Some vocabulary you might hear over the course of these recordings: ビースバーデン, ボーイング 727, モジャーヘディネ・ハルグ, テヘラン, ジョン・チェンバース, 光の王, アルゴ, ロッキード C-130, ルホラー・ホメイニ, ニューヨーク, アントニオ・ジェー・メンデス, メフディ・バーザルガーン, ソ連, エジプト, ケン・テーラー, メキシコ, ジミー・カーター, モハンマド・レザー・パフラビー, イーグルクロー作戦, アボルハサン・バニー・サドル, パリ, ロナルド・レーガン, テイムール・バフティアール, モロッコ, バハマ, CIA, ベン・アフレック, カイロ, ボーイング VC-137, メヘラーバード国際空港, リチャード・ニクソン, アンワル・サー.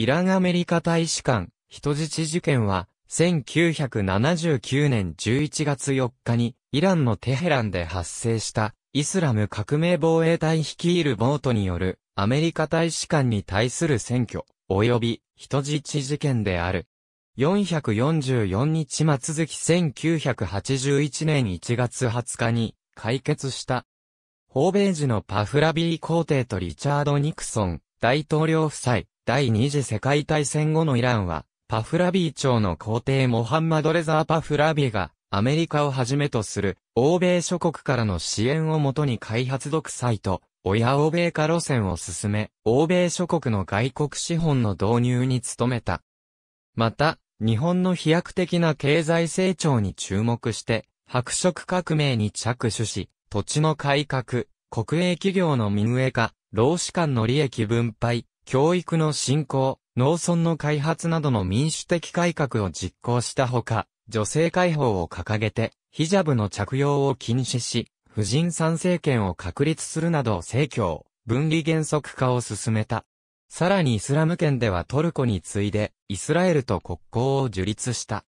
イランアメリカ大使館人質事件は1979年11月4日にイランのテヘランで発生したイスラム革命防衛隊率いる暴徒によるアメリカ大使館に対する占拠及び人質事件である。444日末月1981年1月20日に解決した。訪米時のパフラビー皇帝とリチャード・ニクソン大統領夫妻、第二次世界大戦後のイランは、パフラビー朝の皇帝モハンマド・レザー・パフラビーが、アメリカをはじめとする、欧米諸国からの支援をもとに開発独裁と、親欧米化路線を進め、欧米諸国の外国資本の導入に努めた。また、日本の飛躍的な経済成長に注目して、白色革命に着手し、土地の改革、国営企業の民営化、労使間の利益分配、教育の振興、農村の開発などの民主的改革を実行したほか、女性解放を掲げて、ヒジャブの着用を禁止し、婦人参政権を確立するなど政教、分離原則化を進めた。さらにイスラム圏ではトルコに次いで、イスラエルと国交を樹立した。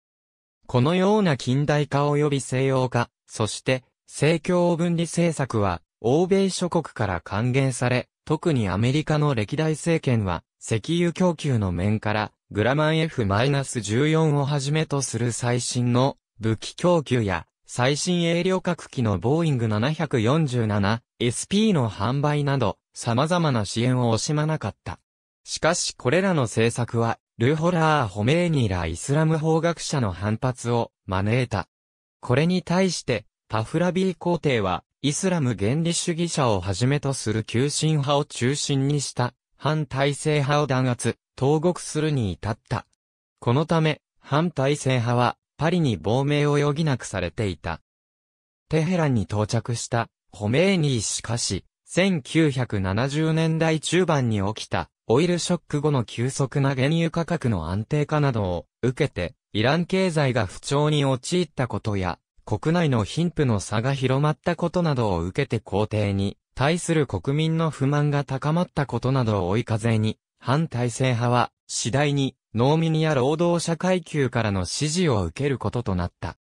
このような近代化及び西洋化、そして、政教分離政策は、欧米諸国から歓迎され、特にアメリカの歴代政権は、石油供給の面から、グラマン F-14 をはじめとする最新の武器供給や、最新鋭旅客機のボーイング 747、SP の販売など、様々な支援を惜しまなかった。しかしこれらの政策は、ルホラー・ホメイニらイスラム法学者の反発を招いた。これに対して、パフラビー皇帝は、イスラム原理主義者をはじめとする急進派を中心にした、反体制派を弾圧、投獄するに至った。このため、反体制派は、パリに亡命を余儀なくされていた。テヘランに到着した、ホメイニーしかし、1970年代中盤に起きた、オイルショック後の急速な原油価格の安定化などを受けて、イラン経済が不調に陥ったことや、国内の貧富の差が広まったことなどを受けて皇帝に対する国民の不満が高まったことなどを追い風に、反体制派は次第に農民や労働者階級からの支持を受けることとなった。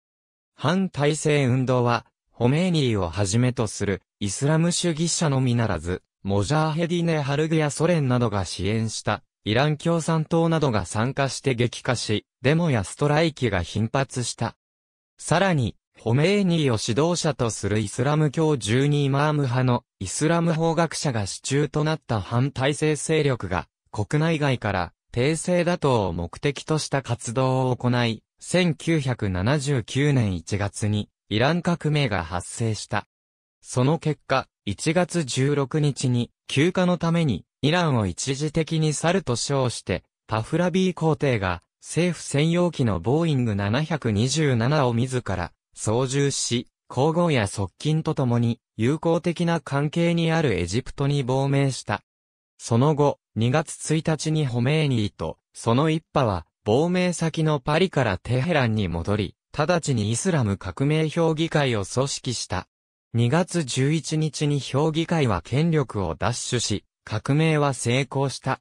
反体制運動は、ホメイニーをはじめとするイスラム主義者のみならず、モジャーヘディネ・ハルグやソ連などが支援したイラン共産党などが参加して激化し、デモやストライキが頻発した。さらに、ホメイニーを指導者とするイスラム教12イマーム派のイスラム法学者が支柱となった反体制勢力が国内外から帝政打倒を目的とした活動を行い、1979年1月にイラン革命が発生した。その結果、1月16日に休暇のためにイランを一時的に去ると称してパフラビー皇帝が政府専用機のボーイング727を自ら操縦し、皇后や側近と共に友好的な関係にあるエジプトに亡命した。その後、2月1日にホメイニーと、その一派は、亡命先のパリからテヘランに戻り、直ちにイスラム革命評議会を組織した。2月11日に評議会は権力を奪取し、革命は成功した。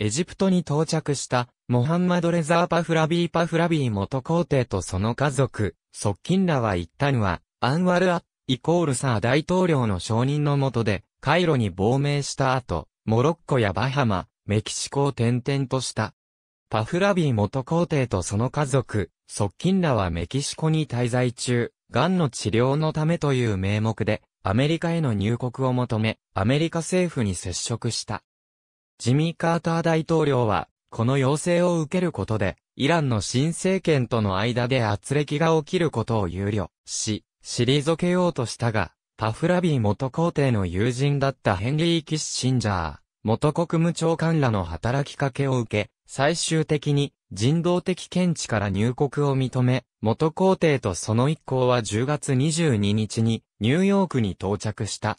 エジプトに到着した、モハンマド・レザー・パフラビー元皇帝とその家族、側近らは一旦は、アンワル・サー大統領の承認の下で、カイロに亡命した後、モロッコやバハマ、メキシコを転々とした。パフラビー元皇帝とその家族、側近らはメキシコに滞在中、癌の治療のためという名目で、アメリカへの入国を求め、アメリカ政府に接触した。ジミー・カーター大統領は、この要請を受けることで、イランの新政権との間で軋轢が起きることを憂慮し、退けようとしたが、パフラビー元皇帝の友人だったヘンリー・キッシンジャー、元国務長官らの働きかけを受け、最終的に人道的見地から入国を認め、元皇帝とその一行は10月22日にニューヨークに到着した。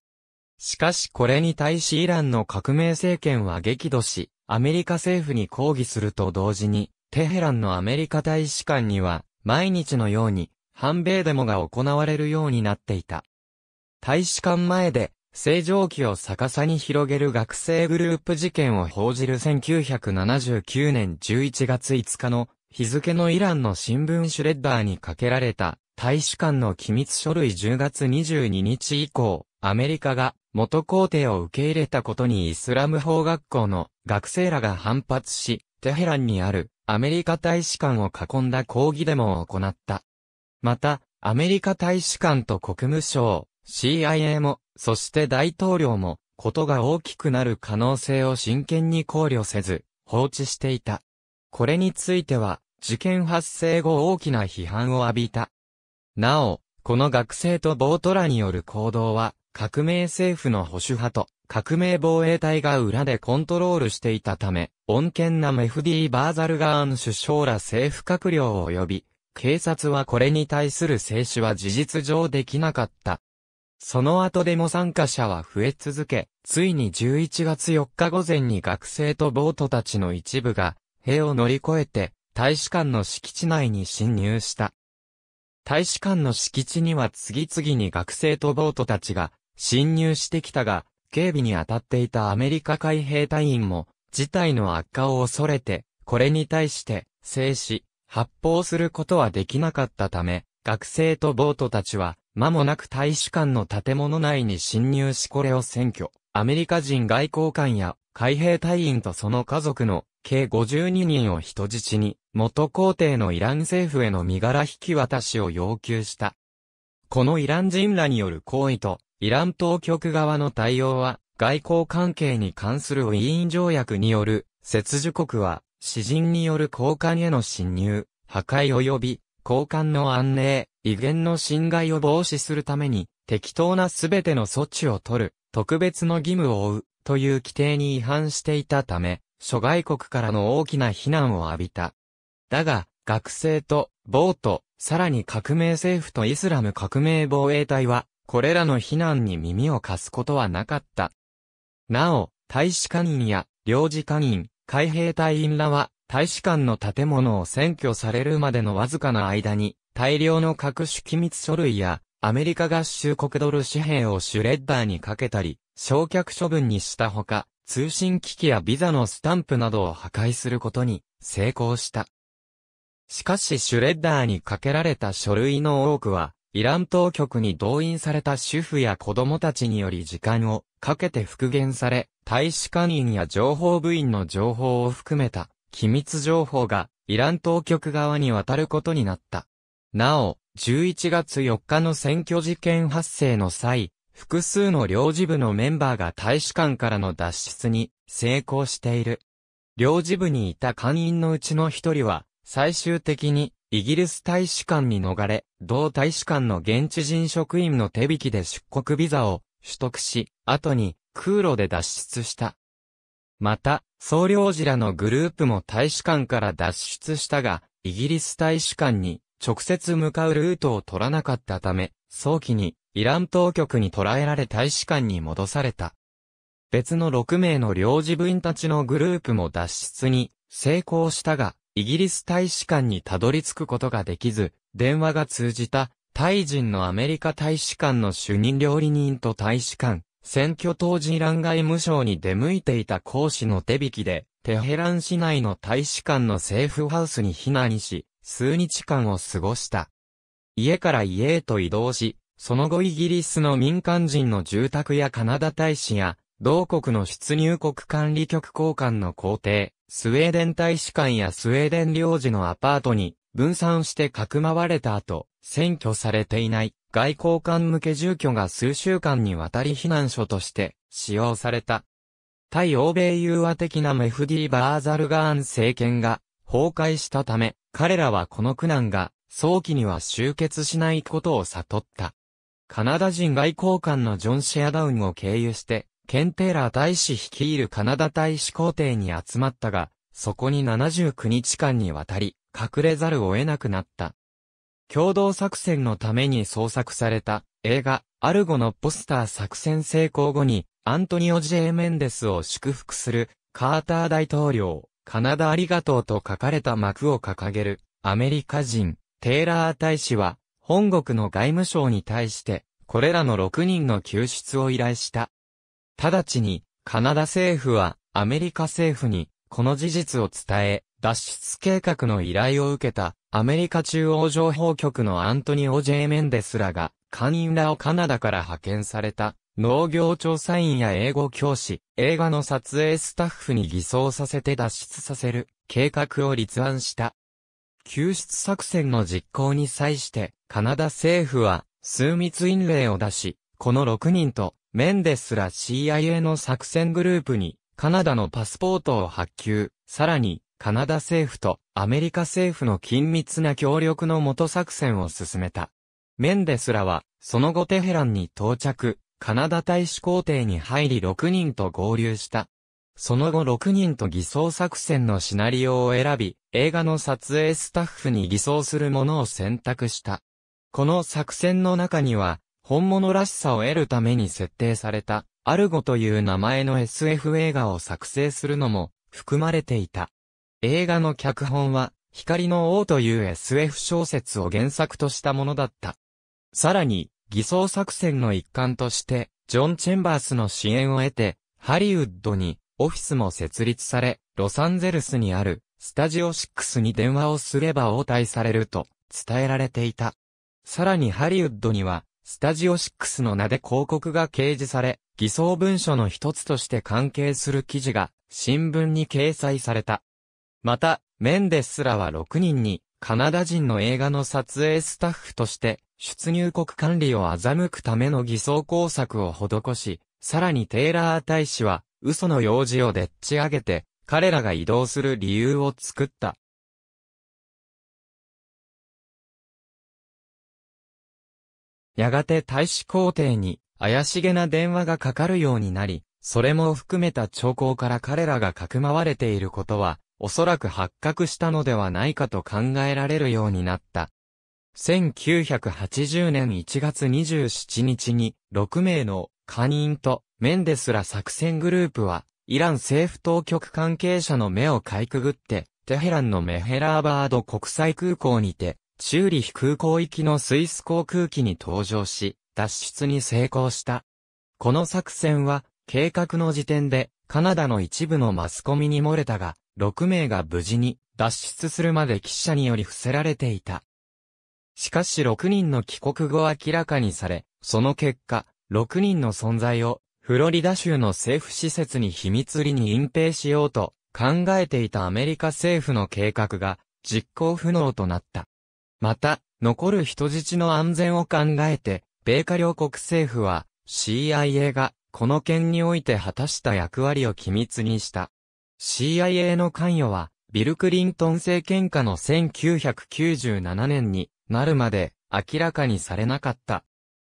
しかしこれに対しイランの革命政権は激怒し、アメリカ政府に抗議すると同時に、テヘランのアメリカ大使館には、毎日のように、反米デモが行われるようになっていた。大使館前で、星条旗を逆さに広げる学生グループ事件を報じる1979年11月5日の日付のイランの新聞シュレッダーにかけられた大使館の機密書類10月22日以降、アメリカが元皇帝を受け入れたことにイスラム法学校の学生らが反発し、テヘランにあるアメリカ大使館を囲んだ抗議デモを行った。また、アメリカ大使館と国務省、CIA も、そして大統領も、ことが大きくなる可能性を真剣に考慮せず、放置していた。これについては、事件発生後大きな批判を浴びた。なお、この学生と暴徒らによる行動は、革命政府の保守派と革命防衛隊が裏でコントロールしていたため、穏健なメフディ・バーザルガーン首相ら政府閣僚を呼び、警察はこれに対する制止は事実上できなかった。その後でも参加者は増え続け、ついに11月4日午前に学生と暴徒たちの一部が、塀を乗り越えて、大使館の敷地内に侵入した。大使館の敷地には次々に学生と暴徒たちが侵入してきたが、警備に当たっていたアメリカ海兵隊員も、事態の悪化を恐れて、これに対して、制止、発砲することはできなかったため、学生と暴徒たちは、間もなく大使館の建物内に侵入しこれを占拠、アメリカ人外交官や海兵隊員とその家族の計52人を人質に、元皇帝のイラン政府への身柄引き渡しを要求した。このイラン人らによる行為と、イラン当局側の対応は、外交関係に関するウィーン条約による、接受国は、私人による高官への侵入、破壊及び、高官の安寧、威厳の侵害を防止するために、適当なすべての措置を取る、特別の義務を負う、という規定に違反していたため、諸外国からの大きな非難を浴びた。だが、学生と、暴徒、さらに革命政府とイスラム革命防衛隊は、これらの非難に耳を貸すことはなかった。なお、大使館員や、領事館員、海兵隊員らは、大使館の建物を占拠されるまでのわずかな間に、大量の各種機密書類や、アメリカ合衆国ドル紙幣をシュレッダーにかけたり、焼却処分にしたほか、通信機器やビザのスタンプなどを破壊することに成功した。しかしシュレッダーにかけられた書類の多くは、イラン当局に動員された主婦や子供たちにより時間をかけて復元され、大使館員や情報部員の情報を含めた機密情報がイラン当局側に渡ることになった。なお、11月4日の選挙事件発生の際、複数の領事部のメンバーが大使館からの脱出に成功している。領事部にいた館員のうちの一人は、最終的にイギリス大使館に逃れ、同大使館の現地人職員の手引きで出国ビザを取得し、後に空路で脱出した。また、総領事らのグループも大使館から脱出したが、イギリス大使館に直接向かうルートを取らなかったため、早期にイラン当局に捕らえられ大使館に戻された。別の6名の領事部員たちのグループも脱出に成功したが、イギリス大使館にたどり着くことができず、電話が通じた、タイ人のアメリカ大使館の主任料理人と大使館、選挙当時イラン外務省に出向いていた公使の手引きで、テヘラン市内の大使館の政府ハウスに避難し、数日間を過ごした。家から家へと移動し、その後イギリスの民間人の住宅やカナダ大使や、同国の出入国管理局高官の公邸、スウェーデン大使館やスウェーデン領事のアパートに分散してかくまわれた後、占拠されていない外交官向け住居が数週間にわたり避難所として使用された。対欧米融和的なメフディ・バーザルガーン政権が崩壊したため、彼らはこの苦難が早期には終結しないことを悟った。カナダ人外交官のジョン・シェアダウンを経由して、ケン・テーラー大使率いるカナダ大使公邸に集まったが、そこに79日間にわたり、隠れざるを得なくなった。共同作戦のために創作された映画、アルゴのポスター作戦成功後に、アントニオ・ジェー・メンデスを祝福する、カーター大統領、カナダありがとうと書かれた幕を掲げる、アメリカ人、テーラー大使は、本国の外務省に対して、これらの6人の救出を依頼した。直ちに、カナダ政府はアメリカ政府にこの事実を伝え、脱出計画の依頼を受けたアメリカ中央情報局のアントニオ・J・メンデスらが、館員らをカナダから派遣された農業調査員や英語教師、映画の撮影スタッフに偽装させて脱出させる計画を立案した。救出作戦の実行に際して、カナダ政府は枢密院令を出し、この6人とメンデスら CIA の作戦グループにカナダのパスポートを発給、さらにカナダ政府とアメリカ政府の緊密な協力の下作戦を進めた。メンデスらは、その後テヘランに到着、カナダ大使公邸に入り6人と合流した。その後6人と偽装作戦のシナリオを選び、映画の撮影スタッフに偽装するものを選択した。この作戦の中には、本物らしさを得るために設定された、アルゴという名前の SF 映画を作成するのも含まれていた。映画の脚本は、光の王という SF 小説を原作としたものだった。さらに、偽装作戦の一環として、ジョン・チェンバースの支援を得て、ハリウッドにオフィスも設立され、ロサンゼルスにあるスタジオ6に電話をすれば応対されると伝えられていた。さらにハリウッドには、スタジオ6の名で広告が掲示され、偽装文書の一つとして関係する記事が新聞に掲載された。また、メンデスらは6人に、カナダ人の映画の撮影スタッフとして、出入国管理を欺くための偽装工作を施し、さらにテイラー大使は、嘘の用事をでっち上げて、彼らが移動する理由を作った。やがて大使公邸に、怪しげな電話がかかるようになり、それも含めた兆候から彼らがかくまわれていることは、おそらく発覚したのではないかと考えられるようになった。1980年1月27日に6名の館員とメンデスら作戦グループはイラン政府当局関係者の目をかいくぐってテヘランのメヘラーバード国際空港にてチューリヒ空港行きのスイス航空機に搭乗し脱出に成功した。この作戦は計画の時点でカナダの一部のマスコミに漏れたが6名が無事に脱出するまで記者により伏せられていた。しかし6人の帰国後明らかにされ、その結果、6人の存在をフロリダ州の政府施設に秘密裏に隠蔽しようと考えていたアメリカ政府の計画が実行不能となった。また、残る人質の安全を考えて、米華両国政府は CIA がこの件において果たした役割を機密にした。CIA の関与は、ビル・クリントン政権下の1997年になるまで明らかにされなかった。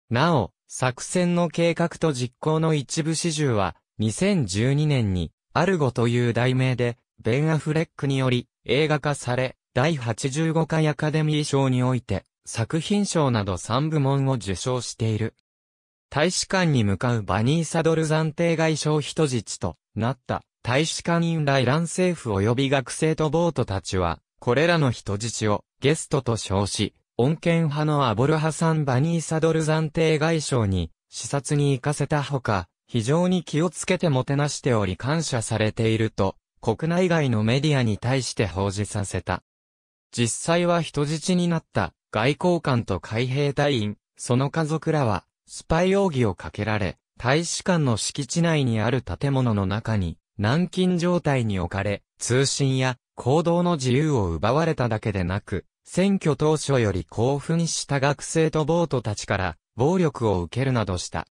なお、作戦の計画と実行の一部始終は、2012年に、アルゴという題名で、ベン・アフレックにより映画化され、第85回アカデミー賞において、作品賞など3部門を受賞している。大使館に向かうバニー・サドル暫定外相人質となった。大使館員らイラン政府及び学生と暴徒たちは、これらの人質をゲストと称し、穏健派のアボルハサン・バニー・サドル暫定外相に視察に行かせたほか、非常に気をつけてもてなしており感謝されていると、国内外のメディアに対して報じさせた。実際は人質になった外交官と海兵隊員、その家族らは、スパイ容疑をかけられ、大使館の敷地内にある建物の中に、軟禁状態に置かれ、通信や行動の自由を奪われただけでなく、選挙当初より興奮した学生と暴徒たちから暴力を受けるなどした。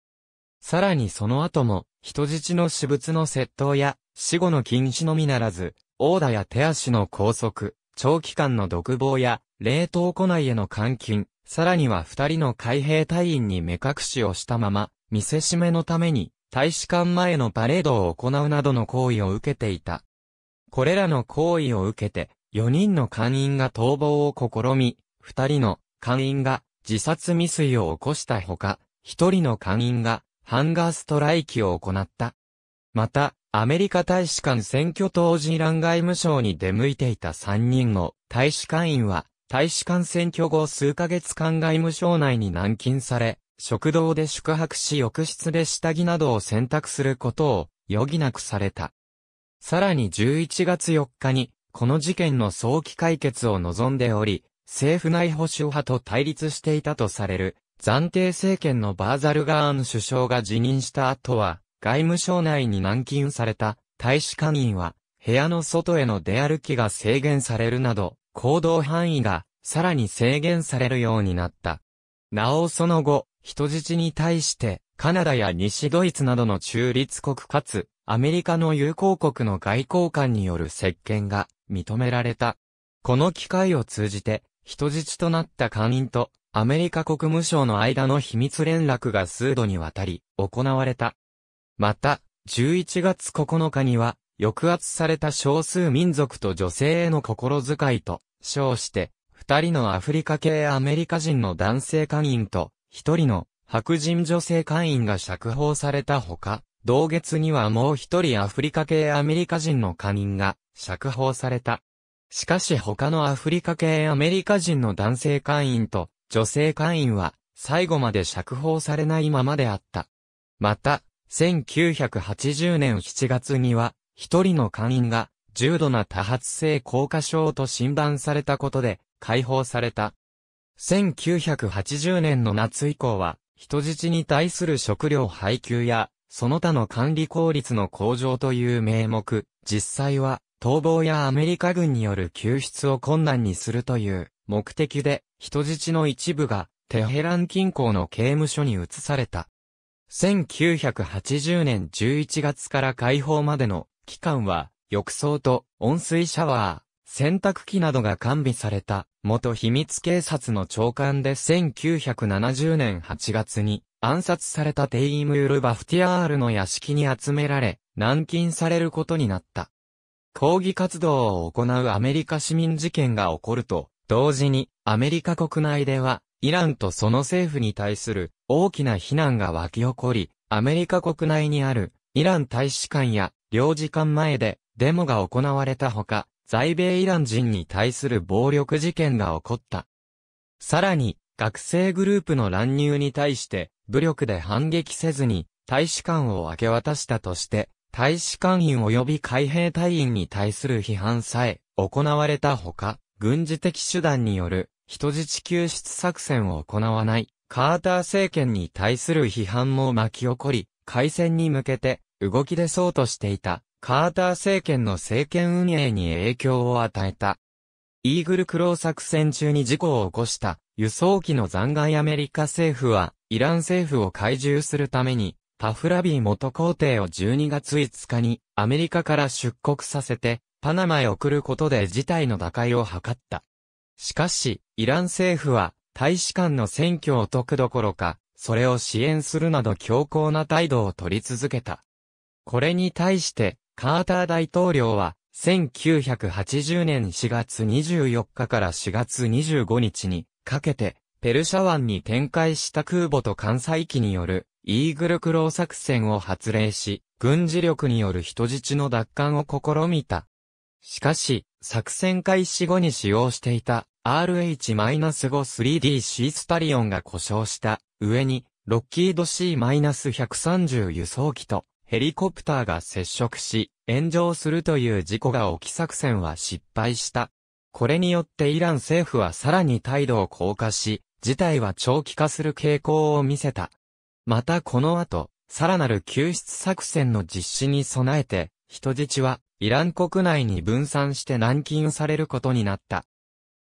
さらにその後も、人質の私物の窃盗や、死後の禁止のみならず、殴打や手足の拘束、長期間の独房や、冷凍庫内への監禁、さらには2人の海兵隊員に目隠しをしたまま、見せしめのために、大使館前のパレードを行うなどの行為を受けていた。これらの行為を受けて、4人の館員が逃亡を試み、2人の館員が自殺未遂を起こしたほか、1人の館員がハンガーストライキを行った。また、アメリカ大使館選挙当時イラン外務省に出向いていた3人の大使館員は、大使館選挙後数ヶ月間外務省内に軟禁され、食堂で宿泊し浴室で下着などを洗濯することを余儀なくされた。さらに11月4日にこの事件の早期解決を望んでおり、政府内保守派と対立していたとされる暫定政権のバーザルガーン首相が辞任した後は外務省内に軟禁された大使館員は部屋の外への出歩きが制限されるなど行動範囲がさらに制限されるようになった。なおその後、人質に対してカナダや西ドイツなどの中立国かつアメリカの友好国の外交官による接見が認められた。この機会を通じて人質となった館員とアメリカ国務省の間の秘密連絡が数度にわたり行われた。また、11月9日には抑圧された少数民族と女性への心遣いと称して、二人のアフリカ系アメリカ人の男性館員と一人の白人女性館員が釈放されたほか、同月にはもう一人アフリカ系アメリカ人の館員が釈放された。しかし他のアフリカ系アメリカ人の男性会員と女性会員は最後まで釈放されないままであった。また、1980年7月には一人の会員が重度な多発性硬化症と診断されたことで解放された。1980年の夏以降は人質に対する食料配給やその他の管理効率の向上という名目、実際は逃亡やアメリカ軍による救出を困難にするという目的で人質の一部がテヘラン近郊の刑務所に移された。1980年11月から解放までの期間は浴槽と温水シャワー、洗濯機などが完備された元秘密警察の長官で1970年8月に暗殺されたテイムール・バフティアールの屋敷に集められ軟禁されることになった。抗議活動を行うアメリカ市民事件が起こると、同時にアメリカ国内では、イランとその政府に対する大きな非難が湧き起こり、アメリカ国内にあるイラン大使館や領事館前でデモが行われたほか、在米イラン人に対する暴力事件が起こった。さらに、学生グループの乱入に対して、武力で反撃せずに大使館を明け渡したとして、大使館員及び海兵隊員に対する批判さえ行われたほか、軍事的手段による人質救出作戦を行わないカーター政権に対する批判も巻き起こり、開戦に向けて動き出そうとしていたカーター政権の政権運営に影響を与えた。イーグルクロー作戦中に事故を起こした輸送機の残骸アメリカ政府はイラン政府を懐柔するために、パフラビ元皇帝を12月5日にアメリカから出国させてパナマへ送ることで事態の打開を図った。しかし、イラン政府は大使館の占拠を解くどころか、それを支援するなど強硬な態度を取り続けた。これに対して、カーター大統領は1980年4月24日から4月25日にかけて、ペルシャ湾に展開した空母と艦載機によるイーグルクロー作戦を発令し、軍事力による人質の奪還を試みた。しかし、作戦開始後に使用していた RH-53D スタリオンが故障した上に、ロッキード C-130 輸送機とヘリコプターが接触し、炎上するという事故が起き作戦は失敗した。これによってイラン政府はさらに態度を硬化し、事態は長期化する傾向を見せた。またこの後、さらなる救出作戦の実施に備えて、人質はイラン国内に分散して軟禁されることになった。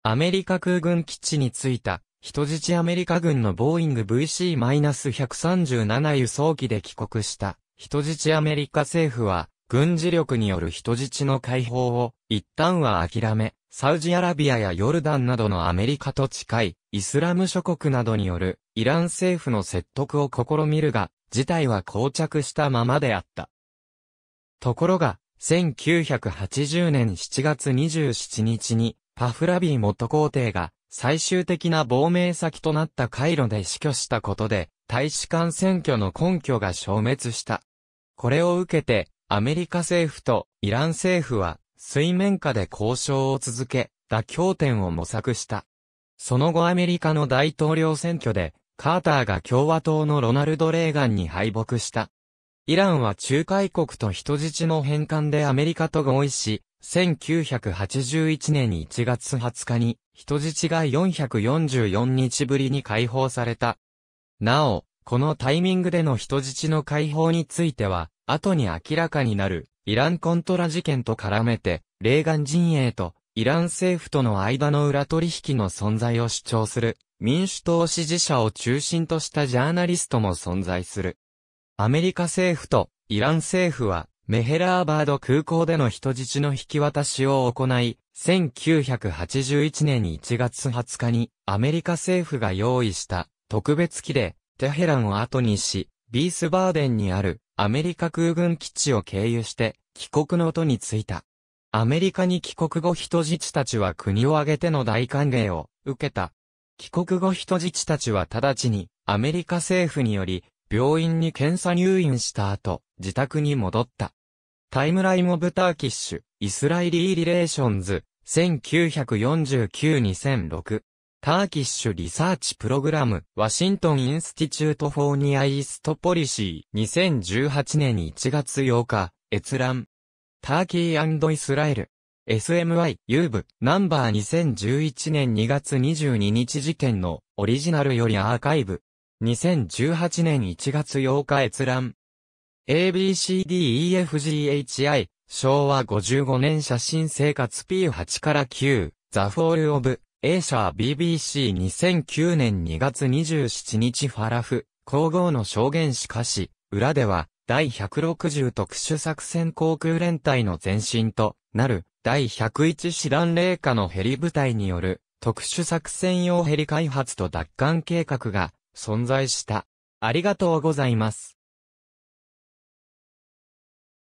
アメリカ空軍基地に着いた人質アメリカ軍のボーイング VC-137 輸送機で帰国した人質アメリカ政府は、軍事力による人質の解放を一旦は諦め、サウジアラビアやヨルダンなどのアメリカと近いイスラム諸国などによるイラン政府の説得を試みるが、事態は膠着したままであった。ところが、1980年7月27日にパフラビ元皇帝が最終的な亡命先となったカイロで死去したことで、大使館占拠の根拠が消滅した。これを受けて、アメリカ政府とイラン政府は水面下で交渉を続け、妥協点を模索した。その後アメリカの大統領選挙でカーターが共和党のロナルド・レーガンに敗北した。イランは仲介国と人質の返還でアメリカと合意し、1981年1月20日に人質が444日ぶりに解放された。なお、このタイミングでの人質の解放については、後に明らかになるイランコントラ事件と絡めて、レーガン陣営とイラン政府との間の裏取引の存在を主張する民主党支持者を中心としたジャーナリストも存在する。アメリカ政府とイラン政府は、メヘラーバード空港での人質の引き渡しを行い、1981年1月20日にアメリカ政府が用意した特別機でテヘランを後にし、ビースバーデンにあるアメリカ空軍基地を経由して帰国の途に就いた。アメリカに帰国後人質たちは国を挙げての大歓迎を受けた。帰国後人質たちは直ちにアメリカ政府により病院に検査入院した後、自宅に戻った。タイムライン・オブ・ターキッシュ・イスラエリー・リレーションズ、1949-2006。ターキッシュ・リサーチ・プログラム、ワシントン・インスティチュート・フォー・ニア・イースト・ポリシー。2018年1月8日、閲覧。ターキー&イスラエル。SMY、ユーブ、ナンバー2011年2月22日時点の、オリジナルよりアーカイブ。2018年1月8日閲覧。ABCDEFGHI、昭和55年写真生活 P8 から9、ザ・フォール・オブ、エーシャー BBC2009 年2月27日ファラフ、皇后の証言しかし、裏では、第160特殊作戦航空連隊の前身となる、第101師団隷下のヘリ部隊による、特殊作戦用ヘリ開発と奪還計画が存在した。ありがとうございます。